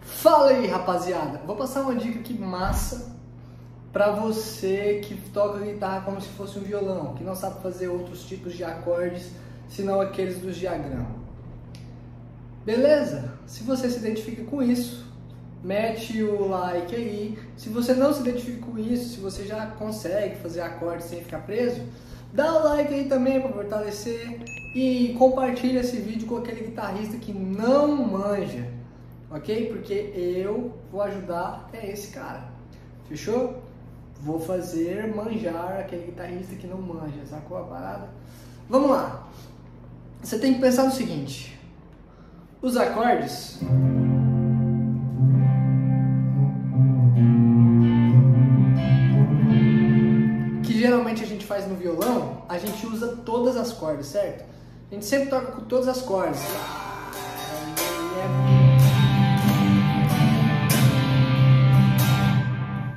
Fala aí, rapaziada! Vou passar uma dica aqui massa pra você que toca guitarra como se fosse um violão, que não sabe fazer outros tipos de acordes, senão aqueles dos diagramas. Beleza? Se você se identifica com isso, mete o like aí. Se você não se identifica com isso, se você já consegue fazer acorde sem ficar preso, dá o like aí também para fortalecer e compartilha esse vídeo com aquele guitarrista que não manja, ok? Porque eu vou ajudar até esse cara, fechou? Vou fazer manjar aquele guitarrista que não manja, sacou a parada? Vamos lá! Você tem que pensar no seguinte, os acordes... geralmente a gente faz no violão, a gente usa todas as cordas, certo? A gente sempre toca com todas as cordas.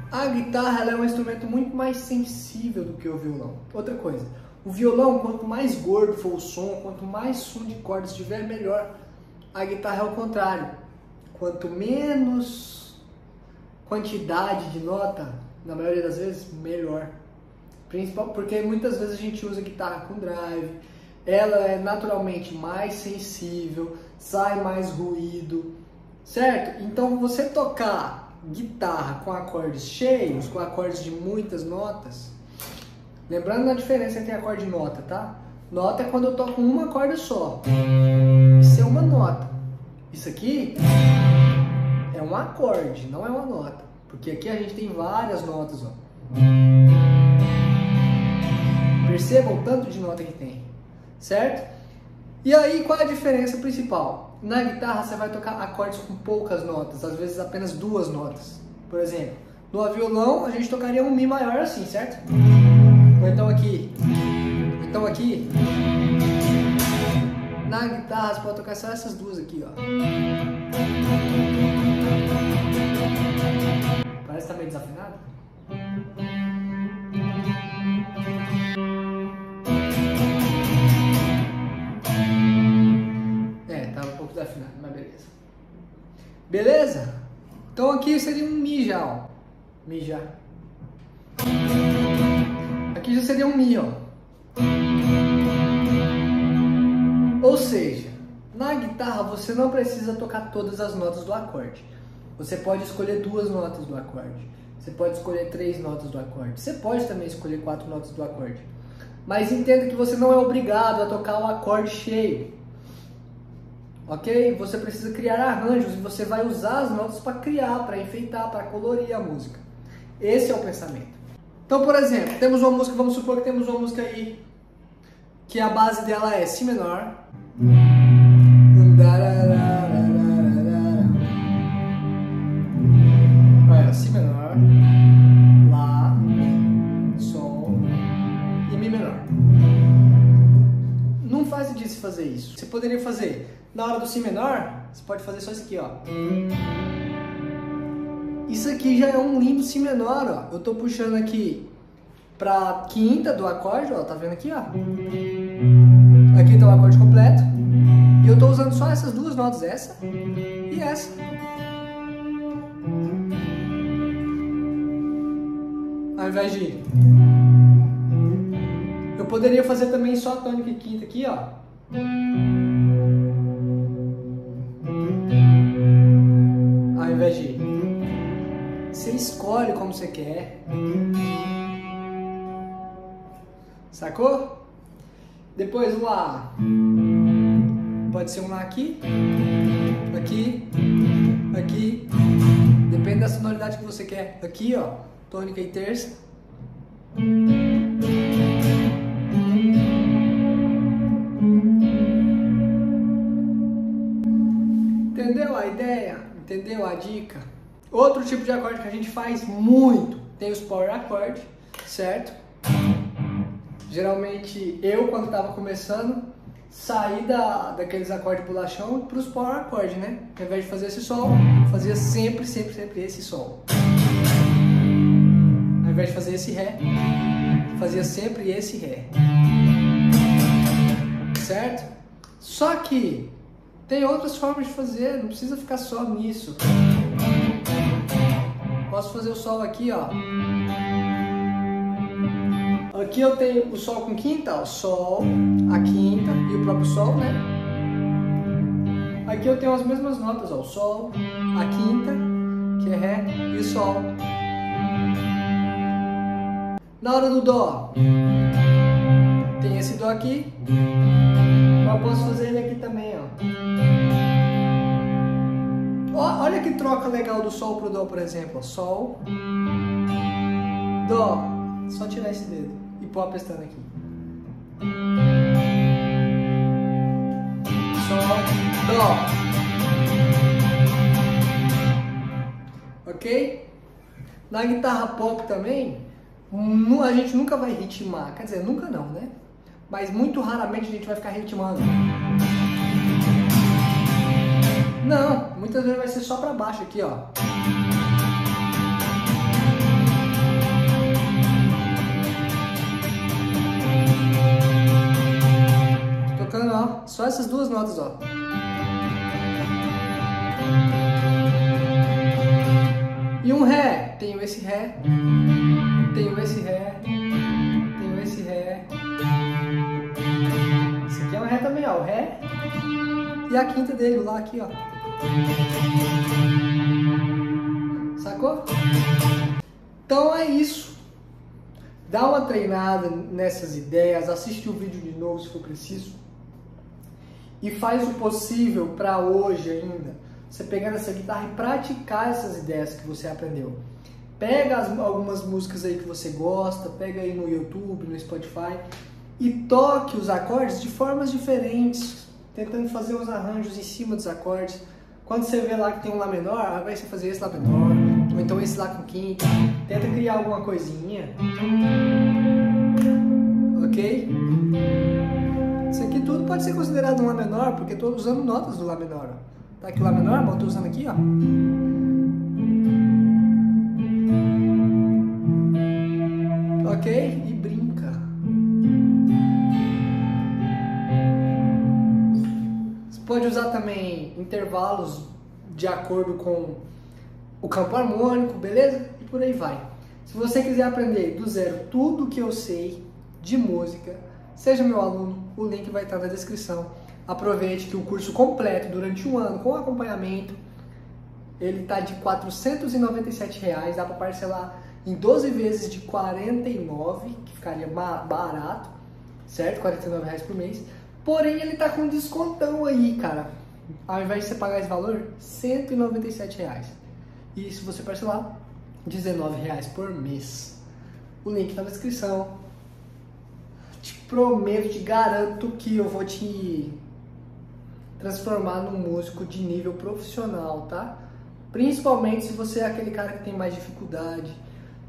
A guitarra ela é um instrumento muito mais sensível do que o violão. Outra coisa, o violão, quanto mais gordo for o som, quanto mais som de cordas tiver, melhor. A guitarra é o contrário. Quanto menos quantidade de nota, na maioria das vezes, melhor. Porque muitas vezes a gente usa a guitarra com drive, ela é naturalmente mais sensível, sai mais ruído, certo? Então você tocar guitarra com acordes cheios, com acordes de muitas notas, lembrando da diferença entre acorde e nota, tá? Nota é quando eu toco uma corda só, isso é uma nota, isso aqui é um acorde, não é uma nota, porque aqui a gente tem várias notas, ó. Percebam o tanto de nota que tem, certo? E aí, qual é a diferença principal? Na guitarra você vai tocar acordes com poucas notas, às vezes apenas duas notas. Por exemplo, no violão a gente tocaria um Mi maior assim, certo? Ou então aqui. Então aqui. Na guitarra você pode tocar só essas duas aqui, ó. Parece que tá meio desafinado. Beleza? Então aqui seria um Mi já, ó. Mi já. Aqui já seria um Mi, ó. Ou seja, na guitarra você não precisa tocar todas as notas do acorde. Você pode escolher duas notas do acorde. Você pode escolher três notas do acorde. Você pode também escolher quatro notas do acorde. Mas entenda que você não é obrigado a tocar o acorde cheio. Ok? Você precisa criar arranjos e você vai usar as notas para criar, para enfeitar, para colorir a música. Esse é o pensamento. Então, por exemplo, temos uma música, vamos supor que temos uma música aí que a base dela é Si menor. Olha, Si menor, Lá, Sol e Mi menor. Não faz disso fazer isso. Você poderia fazer... Na hora do Si menor, você pode fazer só isso aqui, ó. Isso aqui já é um lindo Si menor, ó. Eu tô puxando aqui pra quinta do acorde, ó. Tá vendo aqui, ó? Aqui tá o acorde completo. E eu tô usando só essas duas notas, essa e essa. Ao invés de... Eu poderia fazer também só a tônica e quinta aqui, ó. Você escolhe como você quer, sacou? Depois o Lá, pode ser um Lá aqui, aqui, aqui, depende da sonoridade que você quer, aqui ó, tônica e terça, entendeu a ideia? Entendeu a dica? Outro tipo de acorde que a gente faz muito, tem os power accords, certo? Geralmente, eu quando estava começando, saí daqueles acordes bolachão para os power accords, né? Ao invés de fazer esse sol, fazia sempre esse sol. Ao invés de fazer esse ré, fazia sempre esse ré. Certo? Só que Tem outras formas de fazer, não precisa ficar só nisso. Posso fazer o solo aqui, ó. Aqui eu tenho o sol com quinta, ó. Sol, a quinta e o próprio sol, né? Aqui eu tenho as mesmas notas, ó. O sol, a quinta, que é ré, e o sol. Na hora do dó, tem esse dó aqui. Mas posso fazer ele aqui também, ó. Ó, olha que troca legal do sol pro dó, por exemplo. Ó, sol, dó. Só tirar esse dedo e pôr a pestana aqui. Sol, dó. Ok? Na guitarra pop também, a gente nunca vai ritmar. Quer dizer, nunca não, né? Mas muito raramente a gente vai ficar ritmando. Não, muitas vezes vai ser só pra baixo aqui, ó. Ó, só essas duas notas, ó. E um ré, tenho esse ré, tenho esse ré, tenho esse ré. Esse aqui é um ré também, ó, o ré e a quinta dele, o lá aqui, ó. Sacou? Então é isso. Dá uma treinada nessas ideias, assiste o vídeo de novo se for preciso. E faz o possível para hoje ainda, você pegar essa guitarra e praticar essas ideias que você aprendeu. Pega algumas músicas aí que você gosta, pega aí no YouTube, no Spotify, e toque os acordes de formas diferentes, tentando fazer os arranjos em cima dos acordes. Quando você vê lá que tem um Lá menor, ao invés de você fazer esse Lá menor, ou então esse Lá com quinta, tenta criar alguma coisinha. Ok? Isso aqui tudo pode ser considerado um Lá menor, porque estou usando notas do Lá menor. Ó. Tá aqui o Lá menor, mas eu estou usando aqui, ó. Ok? E brinca. Você pode usar também intervalos de acordo com o campo harmônico, beleza? E por aí vai. Se você quiser aprender do zero tudo que eu sei de música, seja meu aluno, o link vai estar na descrição. Aproveite que o curso completo, durante um ano, com acompanhamento, ele está de R$ 497, dá para parcelar em 12 vezes de R$ 49, que ficaria barato, certo? R$ 49 por mês. Porém, ele está com descontão aí, cara. Ao invés de você pagar esse valor, R$ 197. E se você parcelar, R$ 19 por mês. O link está na descrição. Te prometo, te garanto que eu vou te transformar num músico de nível profissional, tá? Principalmente se você é aquele cara que tem mais dificuldade,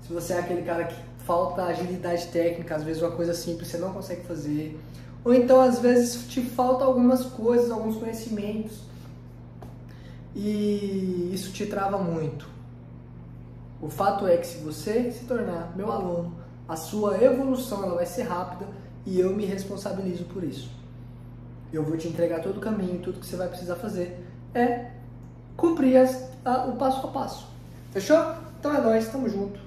se você é aquele cara que falta agilidade técnica, às vezes uma coisa simples você não consegue fazer, ou então às vezes te falta algumas coisas, alguns conhecimentos, e isso te trava muito. O fato é que se você se tornar meu aluno, a sua evolução ela vai ser rápida, e eu me responsabilizo por isso. Eu vou te entregar todo o caminho, tudo que você vai precisar fazer é cumprir o passo a passo. Fechou? Então é nóis, tamo junto.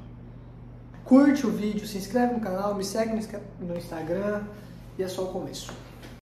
Curte o vídeo, se inscreve no canal, me segue no Instagram e é só o começo.